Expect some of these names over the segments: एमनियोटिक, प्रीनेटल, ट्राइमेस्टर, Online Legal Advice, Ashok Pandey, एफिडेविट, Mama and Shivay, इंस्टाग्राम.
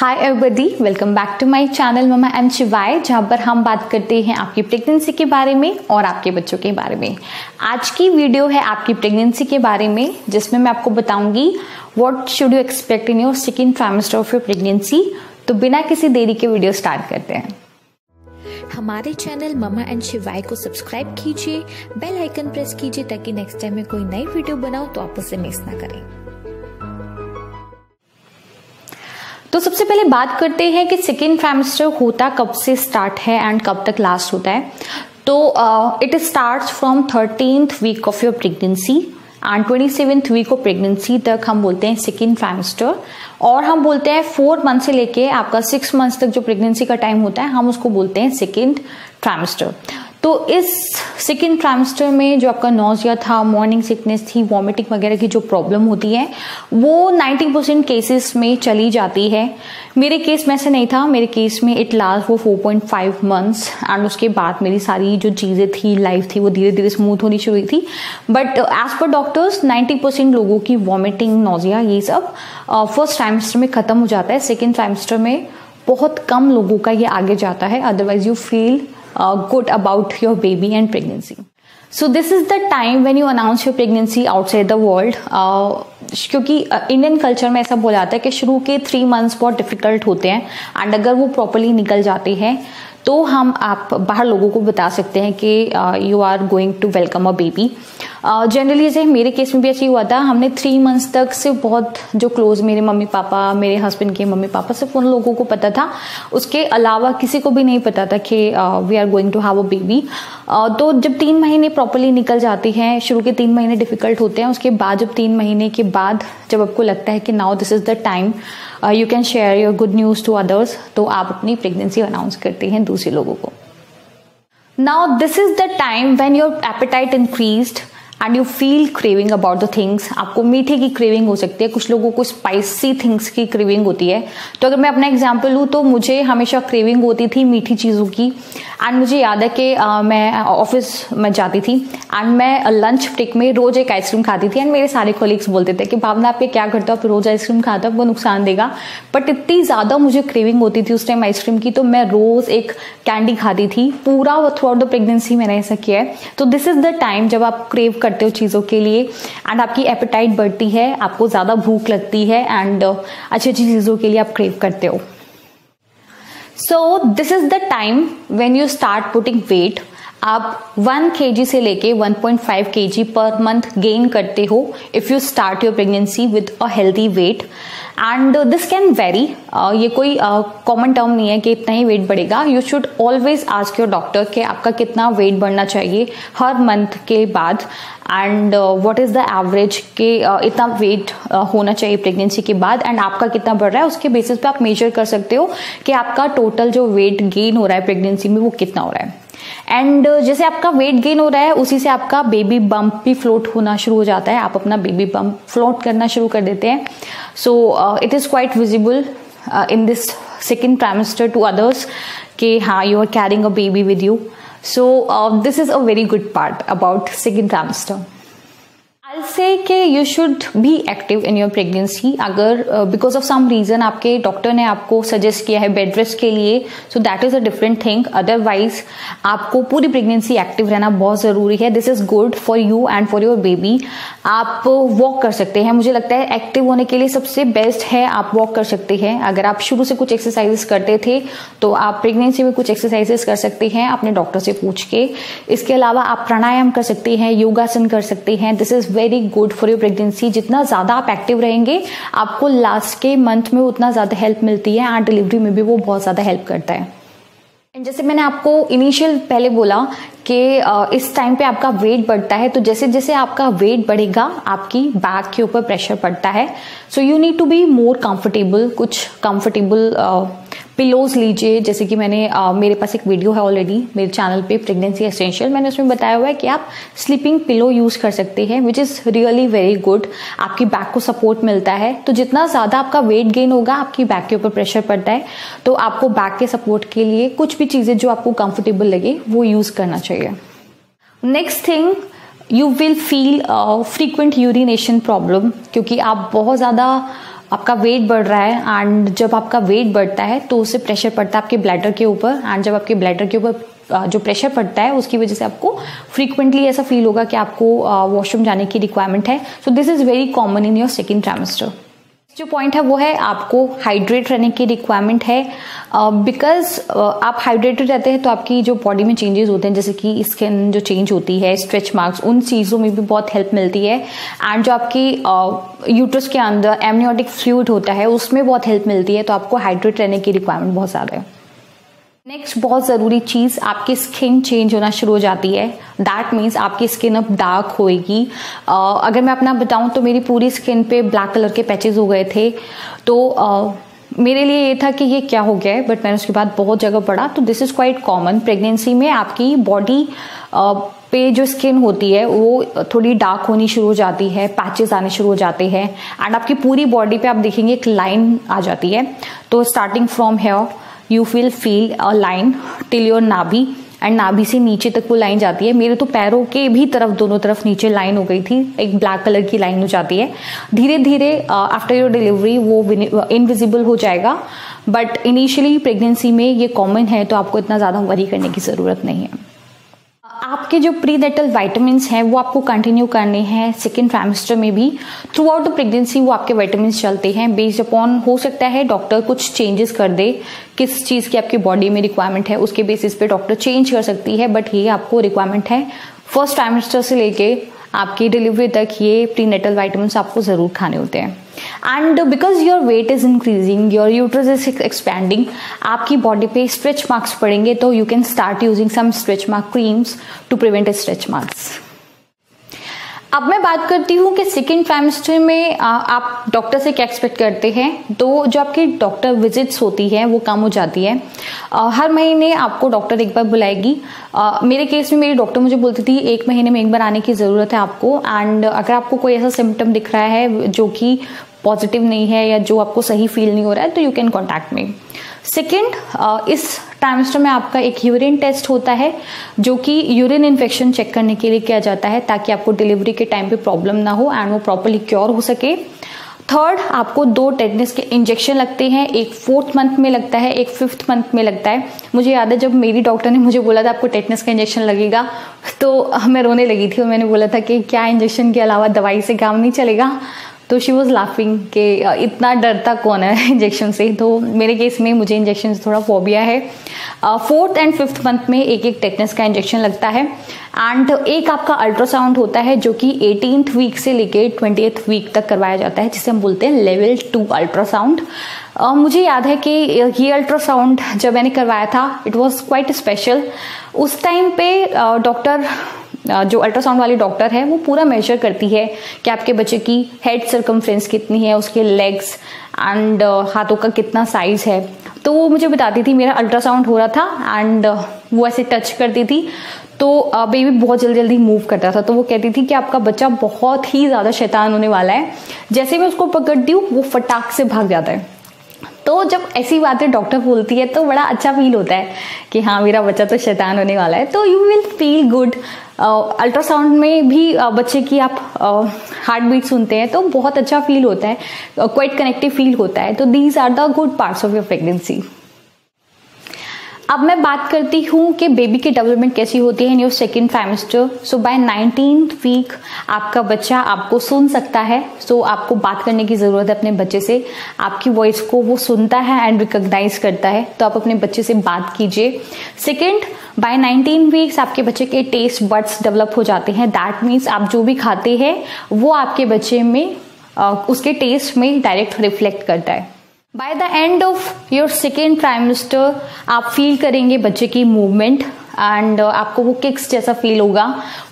Hi everybody, welcome back to my channel mama and Shivay, जहाँ पर हम बात करते हैं आपकी प्रेगनेंसी के बारे में और आपके बच्चों के बारे में। आज की वीडियो है आपकी प्रेगनेंसी के बारे में, जिसमें मैं आपको बताऊंगी what should you expect in your second ट्राइमेस्टर of your pregnancy. तो बिना किसी देरी के वीडियो स्टार्ट करते हैं। हमारे चैनल ममा एंड शिवाय को सब्सक्राइब कीजिए, बेल आइकन प्रेस कीजिए ताकि नेक्स्ट टाइम मैं कोई नई वीडियो बनाऊँ तो आप उसे मिस ना करें। तो सबसे पहले बात करते हैं कि सेकेंड ट्राइमेस्टर होता कब से स्टार्ट है एंड कब तक लास्ट होता है। तो it starts from 13th week of your pregnancy and 27th week of pregnancy तक हम बोलते हैं सेकेंड ट्राइमेस्टर। और हम बोलते हैं 4 मंथ से लेके आपका 6 मंथ तक जो प्रेगनेंसी का टाइम होता है हम उसको बोलते हैं सेकेंड ट्राइमेस्टर। तो इस सेकेंड ट्राइमेस्टर में जो आपका नोजिया था, मॉर्निंग सिकनेस थी, वॉमिटिंग वगैरह की जो प्रॉब्लम होती है वो 90% केसेस में चली जाती है। मेरे केस में ऐसे नहीं था, मेरे केस में इट लास्ट वो 4.5 मंथ्स एंड उसके बाद मेरी सारी जो चीज़ें थी, लाइफ थी, वो धीरे धीरे स्मूथ होनी शुरू हुई थी। बट एज पर डॉक्टर्स 90% लोगों की वॉमिटिंग, नोजिया, ये सब फर्स्ट ट्राइमेस्टर में ख़त्म हो जाता है। सेकेंड ट्राइमेस्टर में बहुत कम लोगों का ये आगे जाता है। Otherwise you feel good about your baby and pregnancy. So this is the time when you announce your pregnancy outside the world. क्योंकि इंडियन कल्चर में ऐसा बोला जाता है कि शुरू के 3 मंथ्स बहुत डिफिकल्ट होते हैं एंड अगर वो प्रॉपरली निकल जाते हैं तो हम आप बाहर लोगों को बता सकते हैं कि you are going to welcome a baby. Generally जैसे मेरे केस में भी ऐसे हुआ था, हमने 3 मंथ्स तक से बहुत जो क्लोज मेरे मम्मी पापा, मेरे हस्बैंड के मम्मी पापा, सिर्फ उन लोगों को पता था, उसके अलावा किसी को भी नहीं पता था कि we are going to have a baby. तो जब 3 महीने प्रॉपरली निकल जाते हैं, शुरू के 3 महीने डिफिकल्ट होते हैं, उसके बाद जब 3 महीने के बाद जब आपको लगता है कि now this is the time you can share your good news to others, तो आप अपनी प्रेगनेंसी अनाउंस करते हैं दूसरे लोगों को। Now this is the time when your appetite increased and you feel craving about the things. आपको मीठे की क्रेविंग हो सकती है, कुछ लोगों को स्पाइसी थिंग्स की क्रेविंग होती है। तो अगर मैं अपना एग्जाम्पल लूँ तो मुझे हमेशा क्रेविंग होती थी मीठी चीज़ों की। एंड मुझे याद है कि मैं ऑफिस में जाती थी एंड मैं लंच ब्रेक में रोज़ एक आइसक्रीम खाती थी एंड मेरे सारे कोलिग्स बोलते थे कि भावना आप ये क्या करते हो, आप रोज़ आइसक्रीम खाते हो, आपको नुकसान देगा। बट इतनी ज़्यादा मुझे क्रेविंग होती थी उस टाइम आइसक्रीम की, तो मैं रोज़ एक कैंडी खाती थी। पूरा थ्रू आउट द प्रेगनेंसी मैंने ऐसा किया है। तो दिस इज़ द टाइम जब आप क्रेव करते हो चीज़ों के लिए एंड आपकी एपेटाइट बढ़ती है, आपको ज़्यादा भूख लगती है एंड अच्छी अच्छी चीज़ों के लिए आप क्रेव करते हो। So this is the time when you start putting weight. आप 1 kg से लेके 1.5 kg पर मंथ गेन करते हो if you start your pregnancy with a healthy weight and this can vary. ये कोई कॉमन टर्म नहीं है कि इतना ही वेट बढ़ेगा। You should always ask your doctor कि आपका कितना वेट बढ़ना चाहिए हर मंथ के बाद and what is the average के इतना वेट होना चाहिए प्रेगनेंसी के बाद एंड आपका कितना बढ़ रहा है। उसके बेसिस पे आप मेजर कर सकते हो कि आपका टोटल जो वेट गेन हो रहा है प्रेगनेंसी में वो कितना हो रहा है। एंड जैसे आपका वेट गेन हो रहा है उसी से आपका बेबी बम्प भी फ्लोट होना शुरू हो जाता है, आप अपना बेबी बम्प फ्लोट करना शुरू कर देते हैं। So it is quite visible in this second ट्राइमेस्टर to others कि हाँ you are carrying a baby with you. So this is a very good part about second ट्राइमेस्टर। I'll say कि you should be active in your pregnancy। अगर because of some reason आपके doctor ने आपको suggest किया है bed rest के लिए, so that is a different thing। Otherwise आपको पूरी प्रेगनेंसी एक्टिव रहना बहुत ज़रूरी है। This is good for you and for your baby. आप वॉक कर सकते हैं, मुझे लगता है एक्टिव होने के लिए सबसे बेस्ट है आप वॉक कर सकते हैं। अगर आप शुरू से कुछ एक्सरसाइजेस करते थे तो आप प्रेगनेंसी में कुछ एक्सरसाइजेस कर सकते हैं अपने डॉक्टर से पूछ के। इसके अलावा आप प्राणायाम कर सकते हैं, योगासन कर सकते हैं। This is very good for your pregnancy. जितना ज़्यादा आप एक्टिव रहेंगे आपको लास्ट के मंथ में उतना ज़्यादा हेल्प मिलती है एंड डिलीवरी में भी वो बहुत ज़्यादा हेल्प करता है। एंड जैसे मैंने आपको इनिशियल पहले बोला कि इस टाइम पे आपका वेट बढ़ता है, तो जैसे जैसे आपका वेट बढ़ेगा आपकी बैक के ऊपर प्रेशर पड़ता है। So you need to be more comfortable. कुछ कंफर्टेबल पिलोज लीजिए, जैसे कि मैंने मेरे पास एक वीडियो है ऑलरेडी मेरे चैनल पे प्रेगनेंसी एसेंशियल, मैंने उसमें बताया हुआ है कि आप स्लीपिंग पिलो यूज़ कर सकते हैं which is really very good. आपकी बैक को सपोर्ट मिलता है। तो जितना ज़्यादा आपका वेट गेन होगा आपकी बैक के ऊपर प्रेशर पड़ता है, तो आपको बैक के सपोर्ट के लिए कुछ भी चीज़ें जो आपको कंफर्टेबल लगे वो यूज़ करना चाहिए। Next thing, you will feel frequent urination problem, क्योंकि आप बहुत ज़्यादा आपका वेट बढ़ रहा है, एंड जब आपका वेट बढ़ता है तो उससे प्रेशर पड़ता है आपके ब्लैडर के ऊपर, एंड जब आपके ब्लैडर के ऊपर जो प्रेशर पड़ता है उसकी वजह से आपको फ्रीक्वेंटली ऐसा फील होगा कि आपको वॉशरूम जाने की रिक्वायरमेंट है. So this is very common in your second ट्राइमेस्टर. जो पॉइंट है वो है आपको हाइड्रेट रहने की रिक्वायरमेंट है, बिकॉज आप हाइड्रेटेड रहते हैं तो आपकी जो बॉडी में चेंजेस होते हैं जैसे कि स्किन जो चेंज होती है, स्ट्रेच मार्क्स, उन चीज़ों में भी बहुत हेल्प मिलती है. एंड जो आपकी यूट्रस के अंदर एमनियोटिक फ्लूइड होता है उसमें बहुत हेल्प मिलती है. तो आपको हाइड्रेट रहने की रिक्वायरमेंट बहुत ज़्यादा है. नेक्स्ट बहुत ज़रूरी चीज़, आपकी स्किन चेंज होना शुरू हो जाती है. दैट मीन्स आपकी स्किन अब डार्क होएगी. अगर मैं अपना बताऊं तो मेरी पूरी स्किन पे ब्लैक कलर के पैचेस हो गए थे. तो मेरे लिए ये था कि ये क्या हो गया है, बट मैंने उसके बाद बहुत जगह पढ़ा तो this is quite common. Pregnancy में आपकी बॉडी पे जो स्किन होती है वो थोड़ी डार्क होनी शुरू हो जाती है, पैचेस आने शुरू हो जाते हैं, एंड आपकी पूरी बॉडी पे आप देखेंगे एक लाइन आ जाती है. तो starting from here you will feel a line till your nabhi, and नाभि से नीचे तक वो लाइन जाती है. मेरे तो पैरों के भी तरफ, दोनों तरफ नीचे लाइन हो गई थी, एक ब्लैक कलर की लाइन हो जाती है. धीरे धीरे आफ्टर योर डिलीवरी वो इनविजिबल हो जाएगा, बट इनिशियली प्रेगनेंसी में ये कॉमन है तो आपको इतना ज़्यादा वरी करने की ज़रूरत नहीं है. आपके जो प्रीनेटल विटामिन्स हैं वो आपको कंटिन्यू करने हैं सेकेंड ट्राइमेस्टर में भी. थ्रू आउट द प्रेगनेंसी वो आपके विटामिन्स चलते हैं बेस्ड अपॉन, हो सकता है डॉक्टर कुछ चेंजेस कर दे, किस चीज़ की आपकी बॉडी में रिक्वायरमेंट है उसके बेसिस पे डॉक्टर चेंज कर सकती है, बट ये आपको रिक्वायरमेंट है फर्स्ट ट्राइमेस्टर से लेके आपकी डिलीवरी तक. ये प्रीनेटल विटामिन्स आपको ज़रूर खाने होते हैं. And because your weight is increasing, your uterus is expanding, आपकी बॉडी पे स्ट्रेच मार्क्स पड़ेंगे तो you can start using some stretch mark creams to prevent stretch marks. अब मैं बात करती हूँ कि सेकेंड ट्राइमेस्टर में आप डॉक्टर से क्या एक्सपेक्ट करते हैं. तो जो आपकी डॉक्टर विजिट्स होती है वो कम हो जाती है. हर महीने आपको डॉक्टर एक बार बुलाएगी. मेरे केस में मेरी डॉक्टर मुझे बोलती थी एक महीने में एक बार आने की ज़रूरत है आपको, एंड अगर आपको कोई ऐसा सिम्टम दिख रहा है जो कि पॉजिटिव नहीं है या जो आपको सही फील नहीं हो रहा है तो you can contact me. Second, इस ट्राइमेस्टर में आपका एक यूरिन टेस्ट होता है जो कि यूरिन इन्फेक्शन चेक करने के लिए किया जाता है ताकि आपको डिलीवरी के टाइम पे प्रॉब्लम ना हो एंड वो प्रॉपरली क्योर हो सके. थर्ड, आपको 2 टेटनेस के इंजेक्शन लगते हैं, एक 4th मंथ में लगता है, एक 5th मंथ में लगता है. मुझे याद है जब मेरी डॉक्टर ने मुझे बोला था आपको टेटनेस का इंजेक्शन लगेगा तो मैं रोने लगी थी और मैंने बोला था कि क्या इंजेक्शन के अलावा दवाई से काम नहीं चलेगा. तो शी वॉज लाफिंग कि इतना डरता कौन है इंजेक्शन से. तो मेरे केस में मुझे इंजेक्शन से थोड़ा फोबिया है. 4th एंड 5th मंथ में एक टेटनेस का इंजेक्शन लगता है. एंड एक आपका अल्ट्रासाउंड होता है जो कि 18th वीक से लेके 20th वीक तक करवाया जाता है, जिसे हम बोलते हैं लेवल 2 अल्ट्रासाउंड. मुझे याद है कि ये अल्ट्रासाउंड जब मैंने करवाया था इट वॉज क्वाइट स्पेशल. उस टाइम पे डॉक्टर, जो अल्ट्रासाउंड वाली डॉक्टर है, वो पूरा मेजर करती है कि आपके बच्चे की हेड सर्कमफ्रेंस कितनी है, उसके लेग्स एंड हाथों का कितना साइज है. तो वो मुझे बताती थी, मेरा अल्ट्रासाउंड हो रहा था एंड वो ऐसे टच करती थी तो बेबी बहुत जल्दी जल्दी मूव करता था. तो वो कहती थी कि आपका बच्चा बहुत ही ज़्यादा शैतान होने वाला है, जैसे मैं उसको पकड़ती हूँ वो फटाक से भाग जाता है. तो जब ऐसी बातें डॉक्टर बोलती है तो बड़ा अच्छा फील होता है कि हाँ मेरा बच्चा तो शैतान होने वाला है. तो you will feel good. Ultrasound में भी बच्चे की आप हार्ट बीट सुनते हैं तो बहुत अच्छा फील होता है, क्वाइट कनेक्टिव फील होता है. तो these are the good parts of your pregnancy. अब मैं बात करती हूँ कि बेबी की डेवलपमेंट कैसी होती है in your second ट्राइमेस्टर. So by 19th week आपका बच्चा आपको सुन सकता है. सो आपको बात करने की ज़रूरत है अपने बच्चे से. आपकी वॉइस को वो सुनता है एंड रिकॉग्नाइज करता है, तो आप अपने बच्चे से बात कीजिए. सेकेंड, बाय 19 वीक्स आपके बच्चे के टेस्ट बड्स डेवलप हो जाते हैं. दैट मीन्स आप जो भी खाते हैं वो आपके बच्चे में उसके टेस्ट में डायरेक्ट रिफ्लेक्ट करता है. By the end of your second ट्राइमेस्टर आप फील करेंगे बच्चे की मूवमेंट एंड आपको वो किक्स जैसा फील होगा.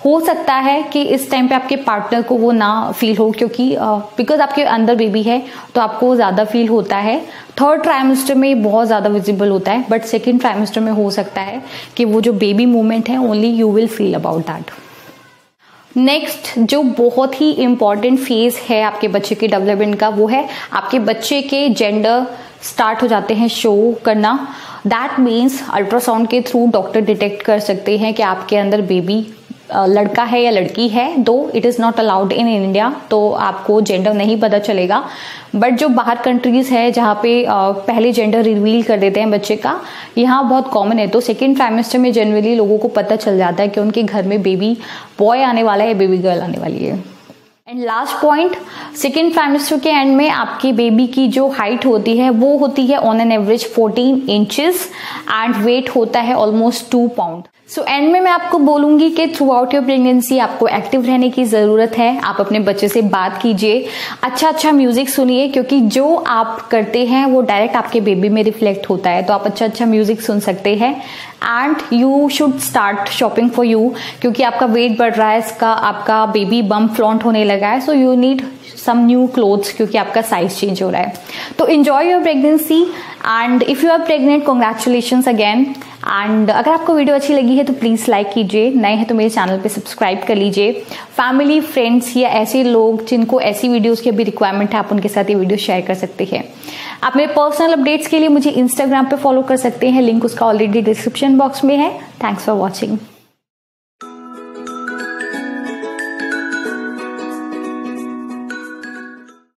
हो सकता है कि इस टाइम पे आपके पार्टनर को वो ना फील हो, क्योंकि बिकॉज आपके अंदर बेबी है तो आपको ज़्यादा फील होता है. थर्ड ट्राइमेस्टर में बहुत ज़्यादा विजिबल होता है, बट सेकेंड ट्राइमेस्टर में हो सकता है कि वो जो बेबी मूवमेंट है only you will feel about that. Next जो बहुत ही इम्पॉर्टेंट फेज है आपके बच्चे के डेवलपमेंट का वो है आपके बच्चे के जेंडर स्टार्ट हो जाते हैं शो करना. दैट मीन्स अल्ट्रासाउंड के थ्रू डॉक्टर डिटेक्ट कर सकते हैं कि आपके अंदर बेबी लड़का है या लड़की है, though it is not allowed in India, तो आपको जेंडर नहीं पता चलेगा। बट जो बाहर कंट्रीज़ है जहाँ पे पहले जेंडर रिवील कर देते हैं बच्चे का, यहाँ बहुत कॉमन है। तो सेकेंड ट्राइमेस्टर में जनरली लोगों को पता चल जाता है कि उनके घर में बेबी बॉय आने वाला है या बेबी गर्ल आने वाली है। And last point, second ट्राइमेस्टर के एंड में आपकी बेबी की जो हाइट होती है वो होती है on an average 14 inches and weight होता है ऑलमोस्ट 2 पाउंड। सो एंड में मैं आपको बोलूँगी कि थ्रू आउट योर प्रेगनेंसी आपको एक्टिव रहने की ज़रूरत है। आप अपने बच्चे से बात कीजिए, अच्छा म्यूज़िक सुनिए, क्योंकि जो आप करते हैं वो डायरेक्ट आपके बेबी में रिफ्लेक्ट होता है। तो आप अच्छा म्यूज़िक सुन सकते हैं। And you should start shopping for you, क्योंकि आपका वेट बढ़ रहा है, इसका आपका बेबी बम्प फ्लॉन्ट होने लगा है, so you need some new clothes, क्योंकि आपका साइज चेंज हो रहा है। तो enjoy your pregnancy and if you are pregnant congratulations again. And अगर आपको वीडियो अच्छी लगी है तो प्लीज़ लाइक कीजिए, नए हैं तो मेरे चैनल पे सब्सक्राइब कर लीजिए। फैमिली, फ्रेंड्स या ऐसे लोग जिनको ऐसी वीडियोस की अभी रिक्वायरमेंट है, आप उनके साथ ये वीडियो शेयर कर सकते हैं। आप मेरे पर्सनल अपडेट्स के लिए मुझे इंस्टाग्राम पे फॉलो कर सकते हैं, लिंक उसका ऑलरेडी डिस्क्रिप्शन बॉक्स में है। Thanks for watching.